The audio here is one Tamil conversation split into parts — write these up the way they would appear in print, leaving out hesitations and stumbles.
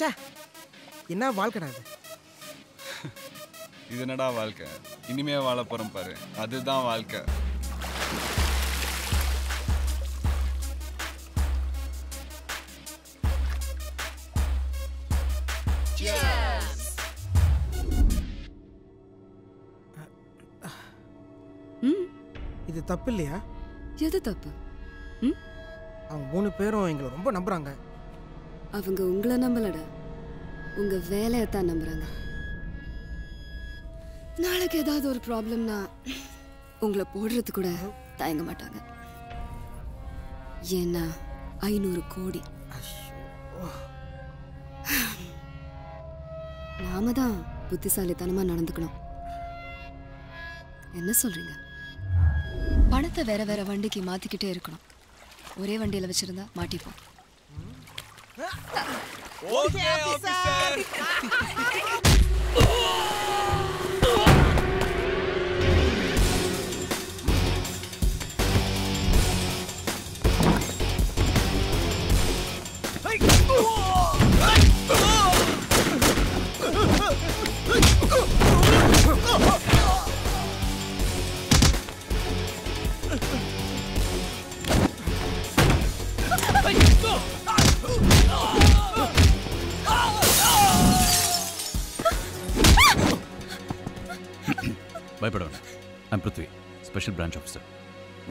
சே என்ன வாழ்க்கடா இது? இது என்னடா வாழ்க்கை? இனிமே வாழ போறோம் பாரு, அதுதான் வாழ்க்கை. இது தப்பு இல்லையா? எது தப்பு? அவங்க மூணு பேரும் எங்களை ரொம்ப நம்புறாங்க. அவங்க உங்களை நம்பலடா, உங்க வேலையை தான் நம்புறாங்க. நாளைக்கு ஏதாவது ஒரு ப்ராப்ளம்னா உங்களை போடுறது கூட தயங்க மாட்டாங்க. ஏன்னா 500 கோடி நாம தான் புத்திசாலித்தனமா நடந்துக்கணும். என்ன சொல்றீங்க? பணத்தை வேற வேற வண்டிக்கு மாத்திக்கிட்டே இருக்கணும். ஒரே வண்டியில வச்சிருந்தா மாட்டிப்போம். பயப்பட வேண்டாம். நான் பிருத்வி, ஸ்பெஷல் பிரான்ச் ஆஃபீஸர்.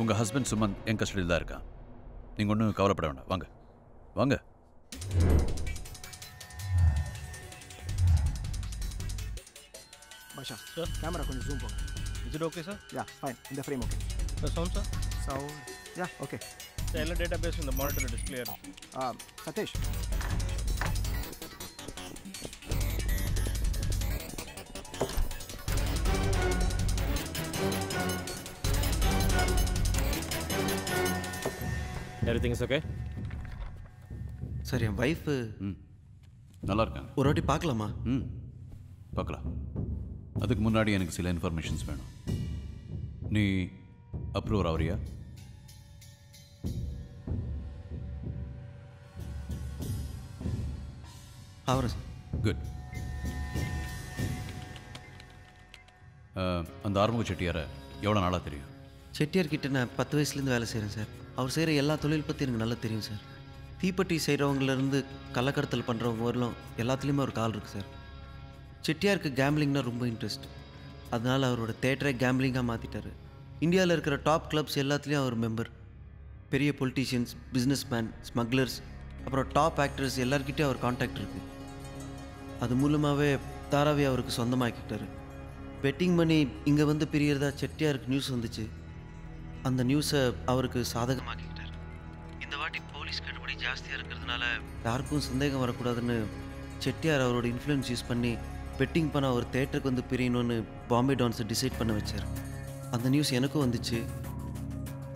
உங்கள் ஹஸ்பண்ட் சுமந்த் என் கஸ்டடியில் தான் இருக்கான். நீங்கள் ஒன்றும் கவலைப்பட வேண்டாம். வாங்க வாங்க. பாஷா சார், கேமரா கொஞ்சம் ஜூம் போங்க. Is it okay sir? Ya fine. இந்த frame okay sir. Sound sir? Sound ya okay sir. எல்லா டேட்டா பேஸ் இந்த மானிட்டரில் டிஸ்பிளே ஆகும். Satish everything is okay sir. Your wife நல்லா இருக்காங்க? ஒரு வாட்டி பார்க்கலாமா? பார்க்கலாம். அதுக்கு முன்னாடி எனக்கு சில இன்ஃபர்மேஷன்ஸ் வேணும். நீ அப்ரூவர் ஆவறியா? ஆவற சார். குட். அந்த ஆர்முக செட்டியாரை எவ்வளோ நாளாக தெரியும்? செட்டியார்கிட்ட நான் 10 வயசுலேருந்து வேலை செய்கிறேன் சார். அவர் செய்கிற எல்லா தொழில் பற்றி எனக்கு நல்லா தெரியும் சார். தீப்பெட்டி செய்கிறவங்கலேருந்து கள்ளக்கடத்தல் பண்ணுறவங்க வரலாம், எல்லாத்துலேயுமே ஒரு கால் இருக்குது சார். செட்டியாருக்கு கேம்பிளிங்னா ரொம்ப இன்ட்ரெஸ்ட். அதனால் அவரோட தேட்டரை கேம்பிளிங்காக மாற்றிட்டார். இந்தியாவில் இருக்கிற டாப் கிளப்ஸ் எல்லாத்துலேயும் அவர் மெம்பர். பெரிய பொலிட்டீஷியன்ஸ், பிஸ்னஸ் மேன், ஸ்மக்லர்ஸ், அப்புறம் டாப் ஆக்டர்ஸ் எல்லாருக்கிட்டேயும் அவர் கான்டாக்ட் இருக்குது. அது மூலமாகவே தாராவி அவருக்கு சொந்தமாக்கிட்டார். பெட்டிங் பண்ணி இங்கே வந்து பிரியறதா செட்டியாருக்கு நியூஸ் வந்துச்சு. அந்த நியூஸை அவருக்கு சாதகமாக்கிக்கிட்டார். இந்த வாட்டி போலீஸ் கட்டுப்படி ஜாஸ்தியாக இருக்கிறதுனால யாருக்கும் சந்தேகம் வரக்கூடாதுன்னு செட்டியார் அவரோட இன்ஃப்ளூயன்ஸ் யூஸ் பண்ணி பெட்டிங் பண்ண அவர் தேட்டருக்கு வந்து பிரியணும்னு பாம்பே டான்ஸை டிசைட் பண்ண வச்சார். அந்த நியூஸ் எனக்கும் வந்துச்சு.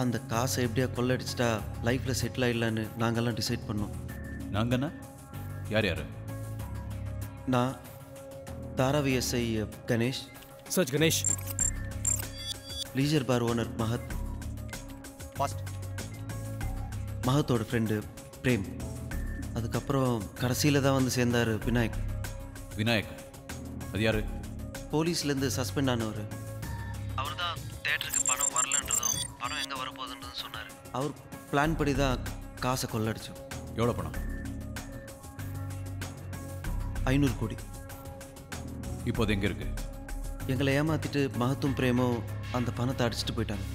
அந்த காசை எப்படியா கொள்ளடிச்சிட்டா லைஃப்பில் செட்டில் ஆகிடலான்னு நாங்கள்லாம் டிசைட் பண்ணோம். நாங்கன்னா யார் யார்? நான், தாராவி எஸ்ஐ கணேஷ், சச் Ganesh, leisure bar owner Mahat, மகத்தோட ஃப்ரெண்டு பிரேம், அதுக்கப்புறம் கடைசியில் தான் வந்து சேர்ந்தார் விநாயக். விநாயக் அது யார்? போலீஸ்லேருந்து சஸ்பெண்ட் ஆனவர். அவர் தான் தேட்டருக்கு பணம் வரலன்றதும் பணம் எங்கே வரப்போகுதுன்றதும் சொன்னார். அவர் பிளான் படி தான் காசை கொள்ளடிச்சோம். எவ்வளோ பணம்? 500 கோடி. இப்போ அது எங்கே இருக்குது? எங்களை ஏமாற்றிட்டு மகத்தும் பிரேமும் அந்த பணத்தை அடிச்சுட்டு போயிட்டாங்க.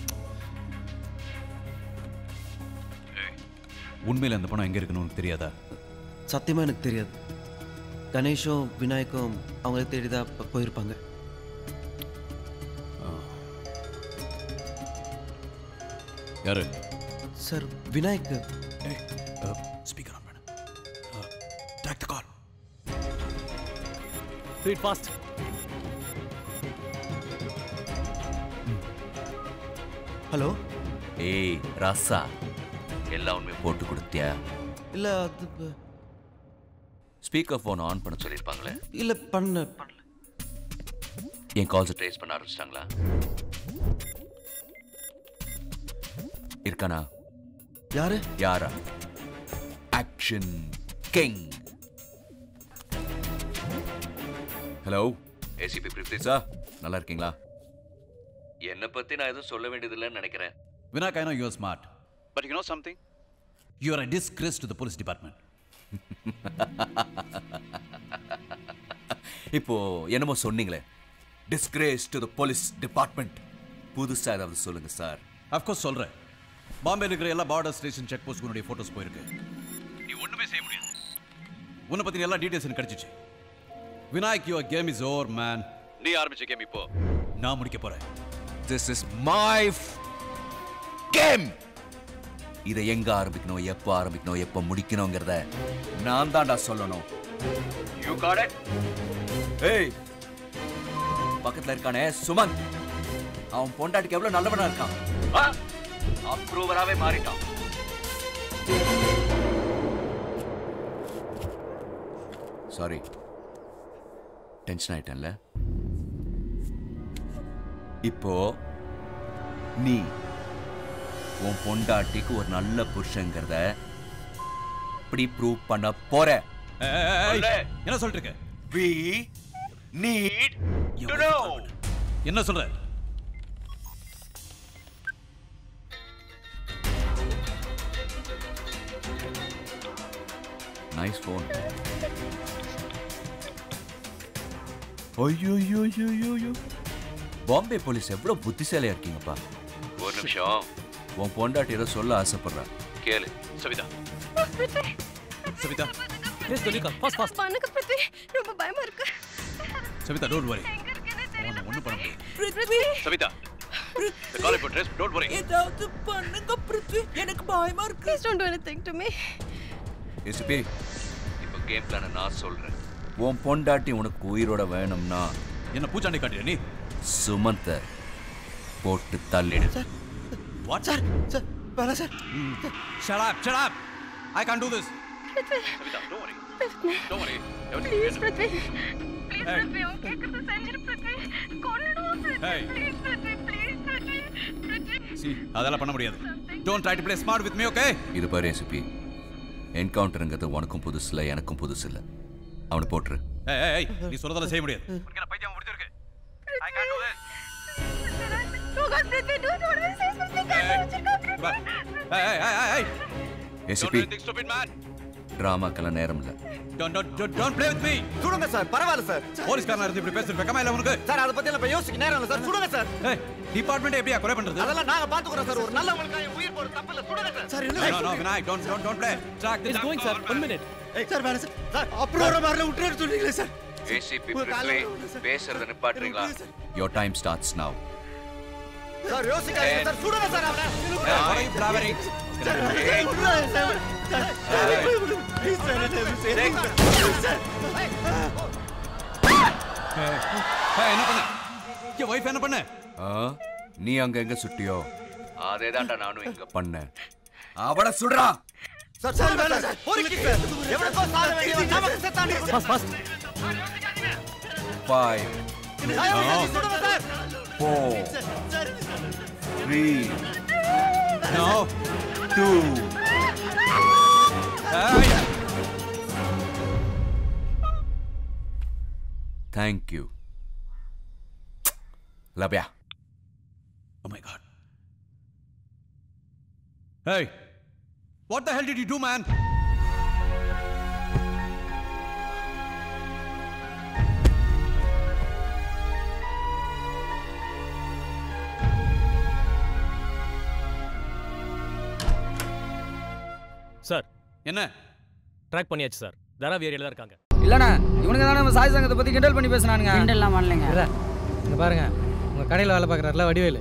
உண்மையில் அந்த பணம் எங்கே இருக்குன்னு உனக்கு தெரியாதா? சத்தியமாக எனக்கு தெரியாது. கணேஷும் விநாயக்கும் அவங்கள தேடி தான் போயிருப்பாங்க. யாரு சார்? விநாயக். ஸ்பீக்கர் ஆன் பண்ணு. Take the call. Speed fast. Hello. ஏய் ராசா, எல்லாம் உண்மையை போட்டு கொடுத்தியா? இல்லை அது ஸ்பீக்கர் ஃபோன் ஆன் பண்ண சொல்லியிருப்பாங்களே. இல்லை பண்ணல. என் கால்ஸ் ட்ரேஸ் பண்ண ஆரம்பிச்சிட்டாங்களா? இருக்கானா? யாரு? யாரா? Action king hello ACP Prithvi sir, நல்லா இருக்கீங்களா? என்னை பற்றி நான் எதுவும் சொல்ல வேண்டியதில்லைன்னு நினைக்கிறேன். வினாக், I know you are smart, but you know something, you are a disgrace to the police department. இப்போ என்னமோ சொன்னீங்களே, disgrace to the police department, புதுசாக ஏதாவது சொல்லுங்கள் சார். அஃப்கோர்ஸ் சொல்கிறேன். பாம்பே இருக்கிற எல்லா பார்டர் ஸ்டேஷன் செக் போஸ்ட் உன்னுடைய ஃபோட்டோஸ் போயிருக்கு. நீ ஒன்றுமே செய்ய முடியாது. உன்னை பற்றின எல்லா டீட்டெயில்ஸ் எனக்கு கிடச்சிச்சு. Vinayak, your game is over man. நீ ஆரம்பிச்ச கேம் இப்போ நான் முடிக்க போறேன். This is my game. இதை எங்க ஆரம்பிக்கணும், எப்போ ஆரம்பிக்கணும், எப்போ முடிக்கணும்ங்கறத நான் தான்டா சொல்லணும். You got it. ஏய், பக்கத்துல இருக்கானே சுமந்த், அவன் பொண்டாட்டிக்கு எவ்வளவு நல்லவனா இருக்கான், அப்ரூவராவே மாறிட்டான். சாரி, டென்ஷன் ஆயிட்டேன்ல. இப்போ நீ உன் பொண்டாட்டிக்கு ஒரு நல்ல புருஷங்கிறத இப்படி ப்ரூவ் பண்ண போற. என்ன சொல்லிட்டு இருக்க? We need to know. என்ன சொல்ற? Nice phone. ஐயோ, பாம்பே போலீஸ் எவ்வளோ புத்திசாலியா இருக்கீங்கப்பா. ஒரு நிமிஷம், உன் பொண்டாட்டி ஏதோ சொல்ல ஆசைப்படுறா, கேளு. சவிதா, சவிதா ப்ளீஸ் டோனிகா பாஸ் பாஸ். எனக்கு பிரதி ரொம்ப பயமா இருக்கு. சவிதா, டோன்ட் வரி, ஒண்ணு பண்ண முடியாது. Savitha, the call for dress, don't worry. ஏதாவது பண்ணுங்க பிரதி, எனக்கு பயமா இருக்கு. Please don't do anything to me. ACP, இப்போ கேம் பிளானை நான் சொல்றேன். உன் பொண்டாட்டி உனக்கு உயிரோட வேணும்னா என்ன பூச்சாண்டி காட்டுற, நீ சுமந்த போட்டு தள்ளிடு. Sir, what sir? சார் வேணா sir. Shut up, shut up, I can't do this. Savita, don't worry, don't worry. Please Prithvi, please Prithvi, உன் கேக்குது செஞ்சிரு பிரத்வி, கொல்லுடுவோம் பிரத்வி, ப்ளீஸ் பிரத்வி, ப்ளீஸ் பிரத்வி, பிரத்வி. சி, அதெல்லாம் பண்ண முடியாது. Don't try to play smart with me, okay? இது பாரு ஏசிபி, என்கவுண்டர்ங்கிறது உனக்கும் புதுசு இல்லை, எனக்கும் புதுசு இல்லை. அவனை போட்டுரு. நீ சொல்றதெல்லாம் செய்ய முடியாது. டிராமாக்கெல்லாம் நேரம் இல்லை. சுடுங்க சார், பரவாயில்ல சார். போலீஸ்காரனா இருந்து இப்படி பேசுறது வெக்கமா இல்லை உனக்கு? சார், அதை பத்தி எல்லாம் யோசிக்க நேரம் இல்லை சார். சுடுங்க சார். டிபார்ட்மெண்ட் எப்படியா குறை பண்றது? அதெல்லாம் நாங்க பாத்துக்குறோம் சார். ஒரு நல்லவங்களுக்காக உயிர் போற தப்பு இல்லை. சுடுங்க sir. No no Vinayak, don't don't don't play. Track is going sir. 1 minute. Sir வேணா சார். சார் அப்புறம் வரல உட்றேன்னு சொல்றீங்களே சார். ஏசிபி பிரித்வி, பேசறத நிப்பாட்றீங்களா? Your time starts now. Sir யோசிக்காதீங்க சார். சுடுங்க சார் அவரை. சார் டிராவரி. Sir sir please sir. ஏய், என்ன பண்ண? ஏ வைஃப் என்ன பண்ண? நீ அங்க எங்க சுட்டியோ அதேதான்டா நானும் இங்க பண்ணேன். அவளை சுடுறா. சார் சார் வேணா சார். போறீங்க சார். எவ்வளவு காசு ஆக வேண்டியது நமக்கு செத்தானே. Boss boss. 5 4 3 2 Thank you. Love ya. Oh my god. Hey. What the hell did you do, man? Sir, enna track panniyaachu sir. Dara area la irukanga. Illana, ivanga dhaan nam saayisangatha pathi kindle panni pesunaanga. Kindle la manlenga. Inga paarenga, unga kadaiyila vela paakrarla Vadivelu.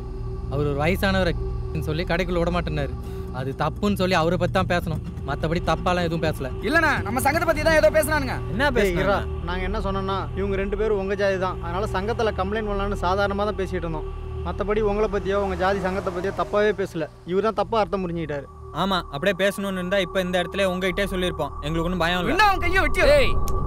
Avaru or vayasanavara nu solli kadaikku oda maatanaru. அது தப்புன்னு சொல்லி அவரை பத்தி தான் பேசணும், மற்றபடி தப்பாலாம் எதுவும் பேசல. இல்லண்ணா, நம்ம சங்கத்தை பத்தி தான் ஏதோ பேசுனானுங்க. என்ன பேசுறா? நாங்க என்ன சொன்னோம்னா, இவங்க ரெண்டு பேரும் உங்க ஜாதி தான், அதனால சங்கத்துல கம்ப்ளைண்ட் பண்ணலான்னு சாதாரணமாக தான் பேசிட்டு இருந்தோம். மற்றபடி உங்களை பத்தியோ உங்க ஜாதி சங்கத்தை பத்தியோ தப்பாவே பேசல. இவர் தான் தப்பா அர்த்தம் புரிஞ்சுக்கிட்டாரு. ஆமா, அப்படியே பேசணும்னு இருந்தா இப்ப இந்த இடத்துல உங்ககிட்டே சொல்லியிருப்போம். எங்களுக்கு ஒன்றும் பயம் இல்லை.